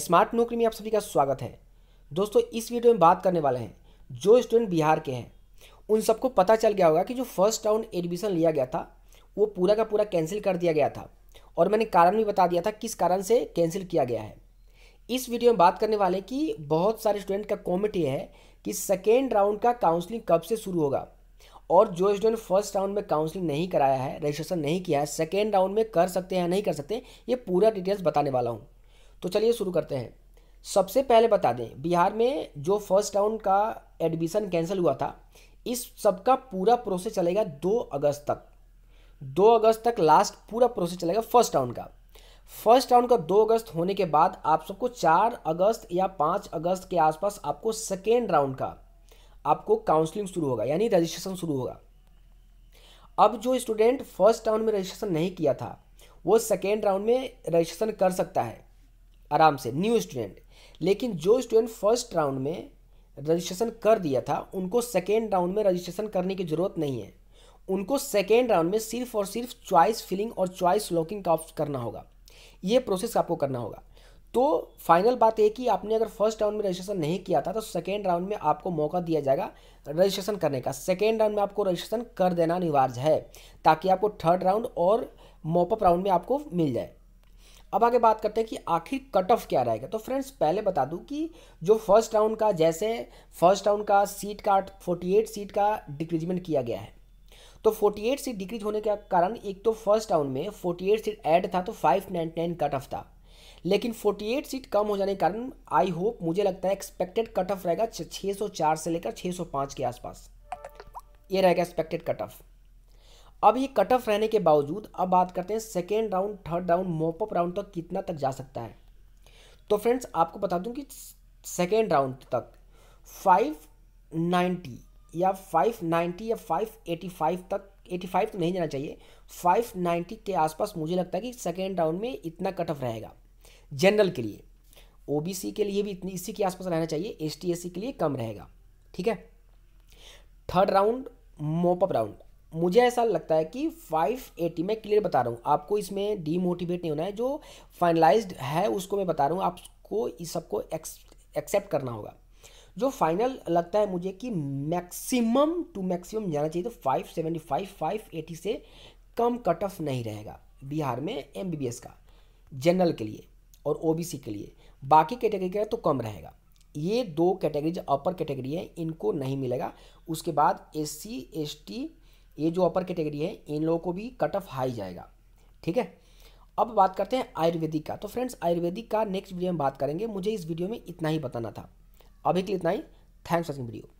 Smart नौकरी में आप सभी का स्वागत है। दोस्तों इस वीडियो में बात करने वाले हैं जो स्टूडेंट बिहार के हैं उन सबको पता चल गया होगा कि जो फर्स्ट राउंड एडमिशन लिया गया था वो पूरा का पूरा कैंसिल कर दिया गया था और मैंने कारण भी बता दिया था किस कारण से कैंसिल किया गया है। इस वीडियो में बात करने वाले कि बहुत सारे स्टूडेंट का कमेंट ये है कि सेकेंड राउंड का काउंसलिंग कब से शुरू होगा और जो स्टूडेंट फर्स्ट राउंड में काउंसलिंग नहीं कराया है, रजिस्ट्रेशन नहीं किया है, सेकेंड राउंड में कर सकते हैं नहीं कर सकते, ये पूरा डिटेल्स बताने वाला हूँ। तो चलिए शुरू करते हैं। सबसे पहले बता दें बिहार में जो फर्स्ट राउंड का एडमिशन कैंसिल हुआ था इस सब का पूरा प्रोसेस चलेगा 2 अगस्त तक। 2 अगस्त तक लास्ट पूरा प्रोसेस चलेगा फर्स्ट राउंड का। फर्स्ट राउंड का 2 अगस्त होने के बाद आप सबको 4 अगस्त या 5 अगस्त के आसपास आपको सेकेंड राउंड का आपको काउंसलिंग शुरू होगा यानी रजिस्ट्रेशन शुरू होगा। अब जो स्टूडेंट फर्स्ट राउंड में रजिस्ट्रेशन नहीं किया था वो सेकेंड राउंड में रजिस्ट्रेशन कर सकता है आराम से, न्यू स्टूडेंट। लेकिन जो स्टूडेंट फर्स्ट राउंड में रजिस्ट्रेशन कर दिया था उनको सेकेंड राउंड में रजिस्ट्रेशन करने की ज़रूरत नहीं है। उनको सेकेंड राउंड में सिर्फ और सिर्फ चॉइस फिलिंग और चॉइस लॉकिंग का करना होगा, ये प्रोसेस आपको करना होगा। तो फाइनल बात यह कि आपने अगर फर्स्ट राउंड में रजिस्ट्रेशन नहीं किया था तो सेकेंड राउंड में आपको मौका दिया जाएगा रजिस्ट्रेशन करने का। सेकेंड राउंड में आपको रजिस्ट्रेशन कर देना अनिवार्य है ताकि आपको थर्ड राउंड और मॉपअप राउंड में आपको मिल जाए। अब आगे बात करते हैं कि आखिर कट ऑफ क्या रहेगा। तो फ्रेंड्स पहले बता दूं कि जो फर्स्ट राउंड का, जैसे फर्स्ट राउंड का सीट का 48 सीट का डिक्रीजमेंट किया गया है तो 48 सीट डिक्रीज होने के कारण एक तो फर्स्ट राउंड में 48 सीट ऐड था तो 599 कट ऑफ था। लेकिन 48 सीट कम हो जाने के कारण आई होप, मुझे लगता है एक्सपेक्टेड कट ऑफ रहेगा 604 से लेकर 605 के आसपास, ये रहेगा एक्सपेक्टेड कट ऑफ। अब ये कट ऑफ रहने के बावजूद अब बात करते हैं second round, third round, mop up round तक कितना तक जा सकता है। तो फ्रेंड्स आपको बता दूं कि सेकेंड राउंड तक 590 या 585 तक, 85 तो नहीं जाना चाहिए, 590 के आसपास मुझे लगता है कि सेकेंड राउंड में इतना कट ऑफ रहेगा। जनरल के लिए, ओबीसी के लिए भी इतनी इसी के आसपास रहना चाहिए, एसटी एससी के लिए कम रहेगा, ठीक है। थर्ड राउंड मॉपअप राउंड मुझे ऐसा लगता है कि 580, मैं क्लियर बता रहा हूँ आपको, इसमें डीमोटिवेट नहीं होना है। जो फाइनलाइज्ड है उसको मैं बता रहा हूँ, आपको इस सबको एक्सेप्ट करना होगा। जो फाइनल लगता है मुझे कि मैक्सिमम टू मैक्सिमम जाना चाहिए तो 575, 580 से कम कट ऑफ नहीं रहेगा बिहार में एमबीबीएस का, जनरल के लिए और ओबीसी के लिए। बाकी कैटेगरी का तो कम रहेगा। ये दो कैटेगरी जो अपर कैटेगरी है इनको नहीं मिलेगा। उसके बाद एससी एसटी, ये जो अपर कैटेगरी है इन लोगों को भी कट ऑफ हाई जाएगा, ठीक है। अब बात करते हैं आयुर्वेदिक का। तो फ्रेंड्स आयुर्वेदिक का नेक्स्ट वीडियो में बात करेंगे, मुझे इस वीडियो में इतना ही बताना था। अभी के लिए इतना ही। Thanks for watching video.